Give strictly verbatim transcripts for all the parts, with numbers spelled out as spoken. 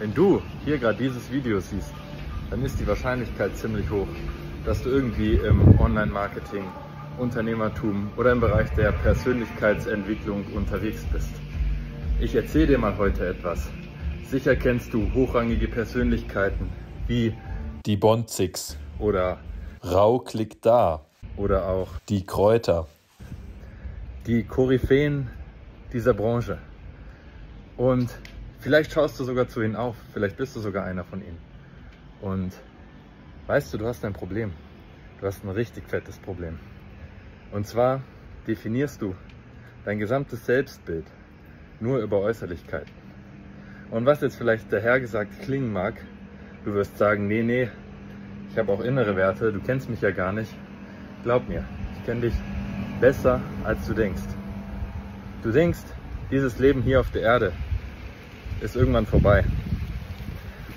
Wenn du hier gerade dieses Video siehst, dann ist die Wahrscheinlichkeit ziemlich hoch, dass du irgendwie im Online-Marketing, Unternehmertum oder im Bereich der Persönlichkeitsentwicklung unterwegs bist. Ich erzähle dir mal heute etwas. Sicher kennst du hochrangige Persönlichkeiten wie die Bonzigs oder Rau klickt da oder auch die Kräuter, die Koryphäen dieser Branche. Und vielleicht schaust du sogar zu ihnen auf, vielleicht bist du sogar einer von ihnen. Und weißt du, du hast ein Problem. Du hast ein richtig fettes Problem. Und zwar definierst du dein gesamtes Selbstbild nur über Äußerlichkeiten. Und was jetzt vielleicht dahergesagt klingen mag, du wirst sagen, nee, nee, ich habe auch innere Werte, du kennst mich ja gar nicht. Glaub mir, ich kenne dich besser, als du denkst. Du denkst, dieses Leben hier auf der Erde ist irgendwann vorbei.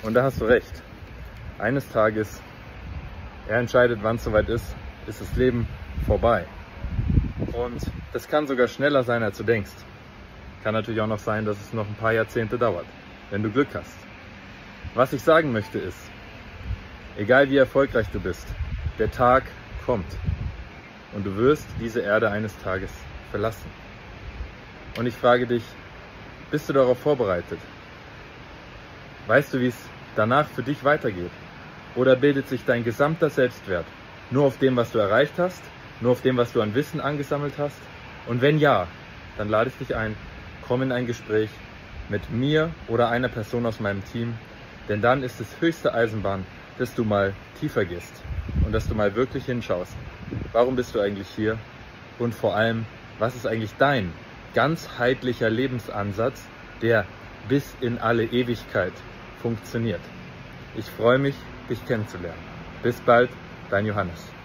Und da hast du recht. Eines Tages, er entscheidet, wann es soweit ist, ist das Leben vorbei. Und das kann sogar schneller sein, als du denkst. Kann natürlich auch noch sein, dass es noch ein paar Jahrzehnte dauert, wenn du Glück hast. Was ich sagen möchte ist, egal wie erfolgreich du bist, der Tag kommt und du wirst diese Erde eines Tages verlassen. Und ich frage dich, bist du darauf vorbereitet? Weißt du, wie es danach für dich weitergeht? Oder bildet sich dein gesamter Selbstwert nur auf dem, was du erreicht hast, nur auf dem, was du an Wissen angesammelt hast? Und wenn ja, dann lade ich dich ein, komm in ein Gespräch mit mir oder einer Person aus meinem Team, denn dann ist es höchste Eisenbahn, dass du mal tiefer gehst und dass du mal wirklich hinschaust. Warum bist du eigentlich hier? Und vor allem, was ist eigentlich dein ganzheitlicher Lebensansatz, der bis in alle Ewigkeit funktioniert? Ich freue mich, dich kennenzulernen. Bis bald, dein Johannes.